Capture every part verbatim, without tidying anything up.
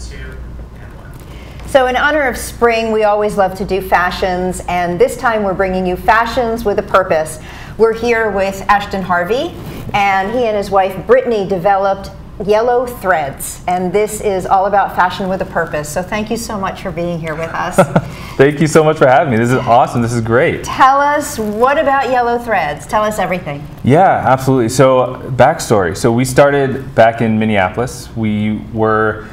two, and one. So in honor of spring, we always love to do fashions, and this time we're bringing you fashions with a purpose. We're here with Ashton Harvey, and he and his wife Brittany developed Yellow Threads, and this is all about fashion with a purpose. So thank you so much for being here with us. Thank you so much for having me. This is awesome. This is great. Tell us, what about Yellow Threads? Tell us everything. Yeah, absolutely. So backstory. So we started back in Minneapolis. We were,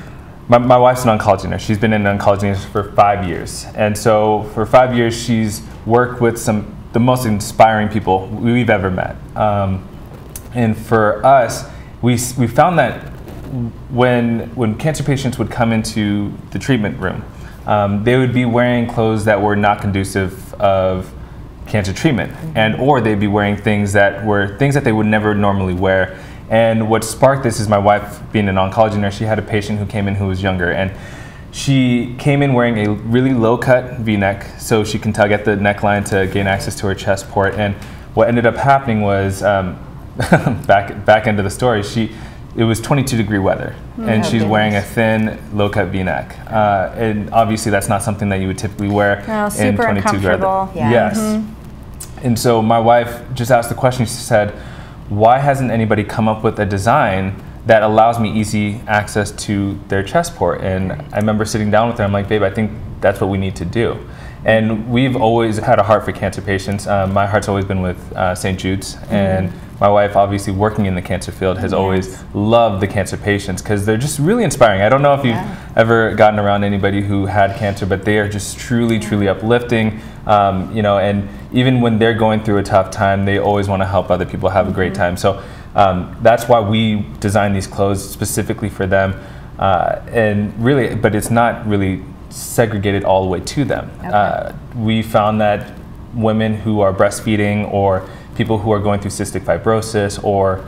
my, my wife's an oncology nurse. She's been an oncology nurse for five years. And so for five years, she's worked with some the most inspiring people we've ever met. Um, and for us, We, we found that when, when cancer patients would come into the treatment room, um, they would be wearing clothes that were not conducive of cancer treatment, mm-hmm. and or they'd be wearing things that were things that they would never normally wear. And what sparked this is my wife being an oncology nurse. She had a patient who came in who was younger, and she came in wearing a really low-cut V-neck, so she can tug at the neckline to gain access to her chest port. And what ended up happening was, um, back back into the story, she it was twenty-two degree weather, oh, and she's goodness. wearing a thin low-cut V-neck, uh, and obviously that's not something that you would typically wear no, in twenty-two degree weather. Yeah. Yes, mm-hmm. And so my wife just asked the question. She said, "Why hasn't anybody come up with a design that allows me easy access to their chest port?" And I remember sitting down with her. I'm like, "Babe, I think that's what we need to do." And we've always had a heart for cancer patients. Uh, my heart's always been with uh, Saint Jude's, mm-hmm. and my wife, obviously working in the cancer field, has yes. always loved the cancer patients because they're just really inspiring. I don't know if yeah. you've ever gotten around anybody who had cancer, but they are just truly, truly uplifting. Um, you know, and even when they're going through a tough time, they always want to help other people have mm-hmm. a great time. So um, that's why we designed these clothes specifically for them, uh, and really, but it's not really segregated all the way to them. Okay. Uh, we found that women who are breastfeeding, or people who are going through cystic fibrosis or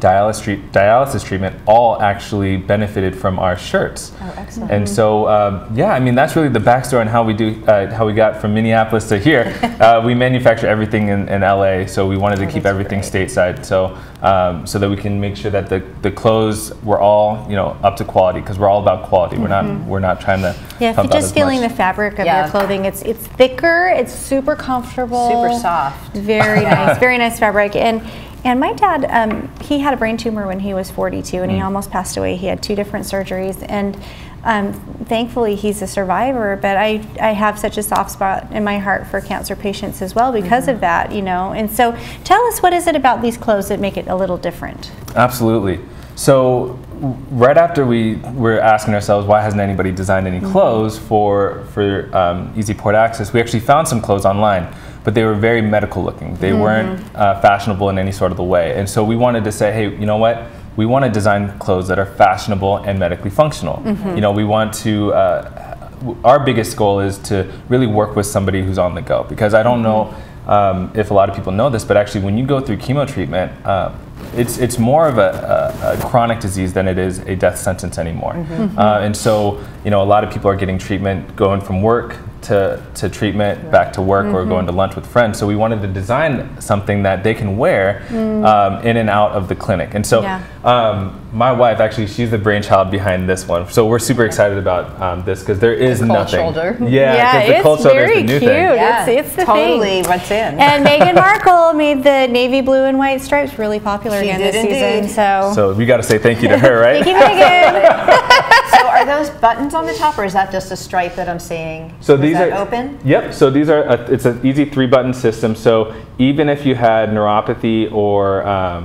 dialysis, tre dialysis treatment, all actually benefited from our shirts. Oh, excellent. And so, um, yeah, I mean, that's really the backstory on how we do, uh, how we got from Minneapolis to here. uh, we manufacture everything in, in L A, so we wanted oh, to keep everything great. stateside, so um, so that we can make sure that the, the clothes were all, you know, up to quality, because we're all about quality. Mm-hmm. We're not we're not trying to. Yeah, if you're just feeling much. the fabric of yeah. your clothing, it's it's thicker, it's super comfortable, super soft, very nice, very nice fabric. And. And my dad, um, he had a brain tumor when he was forty-two, and mm. he almost passed away. He had two different surgeries, and um, thankfully he's a survivor, but I, I have such a soft spot in my heart for cancer patients as well because mm-hmm. of that, you know. And so tell us, what is it about these clothes that make it a little different? Absolutely. So right after we were asking ourselves, why hasn't anybody designed any clothes mm-hmm. for, for um, easy port access, we actually found some clothes online, but they were very medical looking. They mm-hmm. weren't uh, fashionable in any sort of the way. And so we wanted to say, hey, you know what? We want to design clothes that are fashionable and medically functional. Mm-hmm. You know, we want to, uh, our biggest goal is to really work with somebody who's on the go, because I don't mm-hmm. know um, if a lot of people know this, but actually when you go through chemo treatment, uh, it's, it's more of a, a, a chronic disease than it is a death sentence anymore. Mm-hmm. uh, and so, you know, a lot of people are getting treatment, going from work To, to treatment, back to work, mm-hmm. or going to lunch with friends. So we wanted to design something that they can wear mm. um, in and out of the clinic. And so yeah. um, my wife, actually, she's the brainchild behind this one. So we're super excited about um, this, because there is the cold nothing. Shoulder. Yeah, yeah, the it's cold shoulder very is the new cute. Thing. Yeah. It's, it's the totally thing. What's in. And Meghan Markle made the navy blue and white stripes really popular she again did this indeed. season. So, so we got to say thank you to her, right? Thank you, Meghan. So are those buttons on the top, or is that just a stripe that I'm seeing? So these Is that are, open? Yep. So these are, a, it's an easy three-button system. So even if you had neuropathy, or um,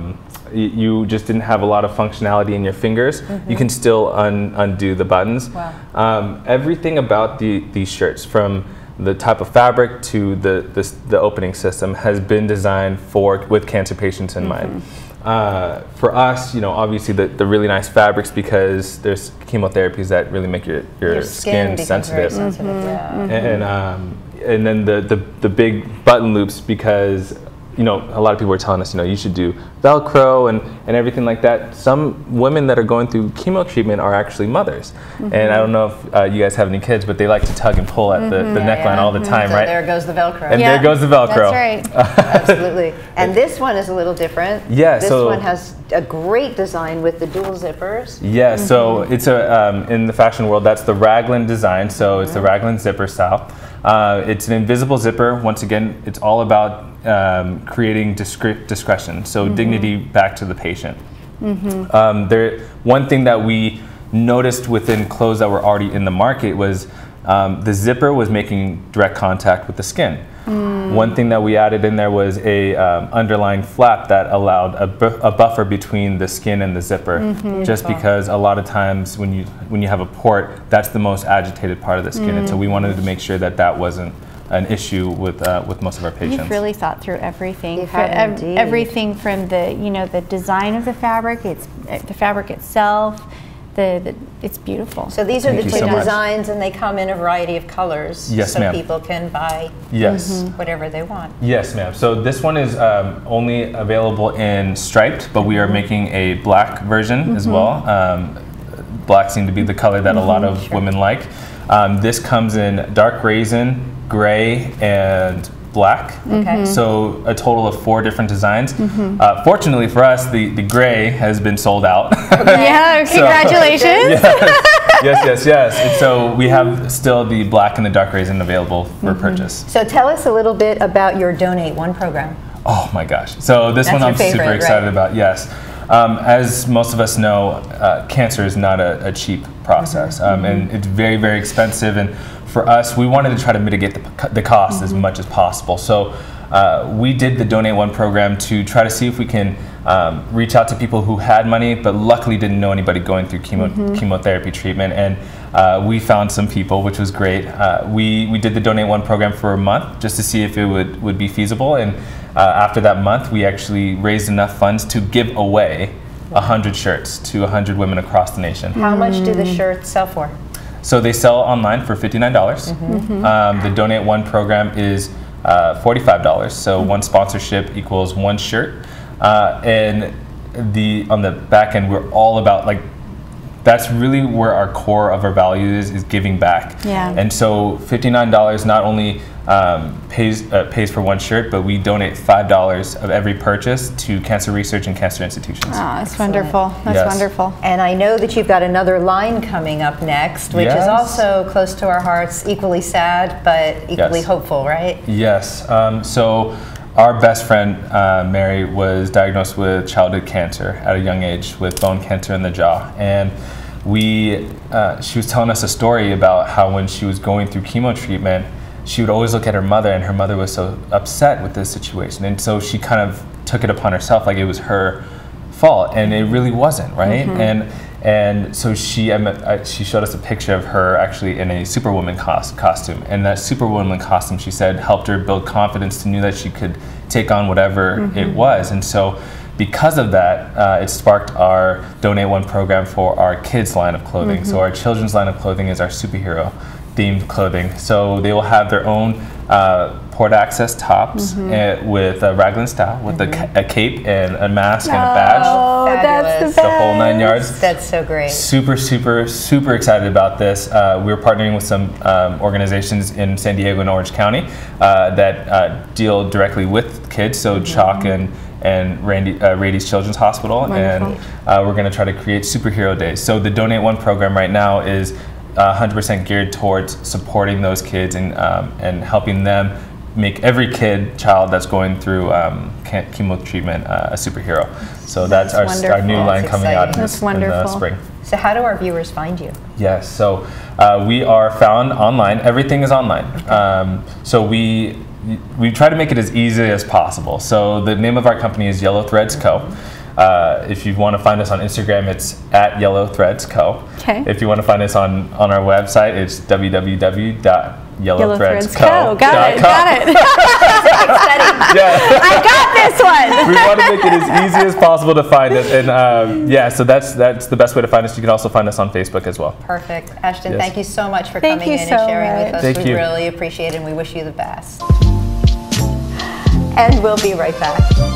you just didn't have a lot of functionality in your fingers, mm-hmm. you can still un undo the buttons. Wow. Um, everything about the, these shirts, from the type of fabric to the, the, the opening system, has been designed for with cancer patients in mm-hmm. mind. Uh, for us, you know, obviously the, the really nice fabrics, because there's chemotherapies that really make your, your, your skin, skin sensitive. sensitive. Mm-hmm. Yeah. Mm-hmm. And, um, and then the, the, the big button loops, because you know, a lot of people are telling us, you know, you should do Velcro and, and everything like that. Some women that are going through chemo treatment are actually mothers. Mm-hmm. And I don't know if uh, you guys have any kids, but they like to tug and pull at mm-hmm. the, the yeah, neckline yeah. all the time, so right? there goes the Velcro. And yeah. there goes the Velcro. That's right. Absolutely. And this one is a little different. Yeah. This so one has a great design with the dual zippers. Yeah, mm-hmm. so it's a, um, in the fashion world, that's the Raglan design. So mm-hmm. it's the Raglan zipper style. Uh, it's an invisible zipper. Once again, it's all about um, creating discretion, so mm-hmm. dignity back to the patient. Mm-hmm. um, there, one thing that we noticed within clothes that were already in the market was um, the zipper was making direct contact with the skin. Mm. One thing that we added in there was a um, underlying flap that allowed a, bu a buffer between the skin and the zipper, mm-hmm. just because a lot of times when you when you have a port, that's the most agitated part of the skin, mm. and so we wanted to make sure that that wasn't an issue with uh, with most of our patients. You've really thought through everything, for ev indeed. everything from the you know the design of the fabric, it's uh, the fabric itself. The, the, it's beautiful. So these are Thank the two so designs, much. and they come in a variety of colors. Yes, so people can buy yes. mm-hmm. whatever they want. Yes, ma'am. So this one is um, only available in striped, but we are making a black version mm-hmm. as well. Um, black seemed to be the color that mm-hmm. a lot of sure. women like. Um, this comes in dark raisin, gray, and black. Okay. So a total of four different designs. Mm-hmm. uh, fortunately for us, the, the gray has been sold out. Okay. Yeah, so, congratulations. Yes, yes, yes, yes. And so we have still the black and the dark raisin available for mm-hmm. purchase. So tell us a little bit about your Donate One program. Oh my gosh. So this That's one I'm favorite, super excited right? about, yes. Um, as most of us know, uh, cancer is not a, a cheap process, mm-hmm. um, and it's very, very expensive. And for us, we wanted to try to mitigate the, the cost mm-hmm. as much as possible. So uh, we did the Donate One program to try to see if we can um, reach out to people who had money, but luckily didn't know anybody going through chemo mm-hmm. chemotherapy treatment. And uh, we found some people, which was great. Uh, we, we did the Donate One program for a month just to see if it would, would be feasible. And Uh, after that month, we actually raised enough funds to give away one hundred shirts to one hundred women across the nation. How mm. much do the shirts sell for? So they sell online for fifty-nine dollars. Mm-hmm. Mm-hmm. Um, the Donate One program is uh, forty-five dollars, so mm-hmm. one sponsorship equals one shirt. Uh, and the on the back end, we're all about, like, that's really where our core of our value is, is giving back. Yeah. And so fifty-nine dollars not only Um, pays, uh, pays for one shirt, but we donate five dollars of every purchase to cancer research and cancer institutions. Oh, that's Excellent. wonderful. That's yes. wonderful. And I know that you've got another line coming up next, which yes. is also close to our hearts, equally sad, but equally yes. hopeful, right? Yes. Um, so our best friend, uh, Mary, was diagnosed with childhood cancer at a young age with bone cancer in the jaw. And we, uh, she was telling us a story about how when she was going through chemo treatment, she would always look at her mother, and her mother was so upset with this situation. And so she kind of took it upon herself like it was her fault, and it really wasn't, right? Mm-hmm. And and so she I, she showed us a picture of her actually in a Superwoman cos costume. And that Superwoman costume, she said, helped her build confidence to know that she could take on whatever mm-hmm. it was. And so because of that, uh, it sparked our Donate One program for our kids' line of clothing. Mm-hmm. So our children's line of clothing is our Super Hero themed clothing. So they will have their own uh, port access tops mm-hmm. and with a Raglan style, with mm-hmm. a, a cape and a mask oh, and a badge. Oh, that's the best. The whole nine yards. That's so great. Super, super, super excited about this. Uh, we're partnering with some um, organizations in San Diego and Orange County uh, that uh, deal directly with kids. So mm-hmm. Chalk and and Randy, uh, Rady's Children's Hospital. Wonderful. And uh, we're going to try to create superhero days. So the Donate One program right now is one hundred percent geared towards supporting those kids and um, and helping them make every kid child that's going through um, chemo treatment uh, a superhero. So that's, that's our, our new line that's coming exciting. out that's in, in the spring. So how do our viewers find you? Yes, so uh, we are found online. Everything is online. Okay. Um, so we we try to make it as easy as possible. So the name of our company is Yellow Threads Co. Uh, if you want to find us on Instagram, it's at Yellow Threads Co. Okay. If you want to find us on, on our website, it's w w w dot yellow threads co dot com. Got it, got it. yeah. I got this one. We want to make it as easy as possible to find us. And um, yeah, so that's that's the best way to find us. You can also find us on Facebook as well. Perfect. Ashton, yes. thank you so much for thank coming in so and sharing much. with us. Thank we you. really appreciate it, and we wish you the best. and we'll be right back.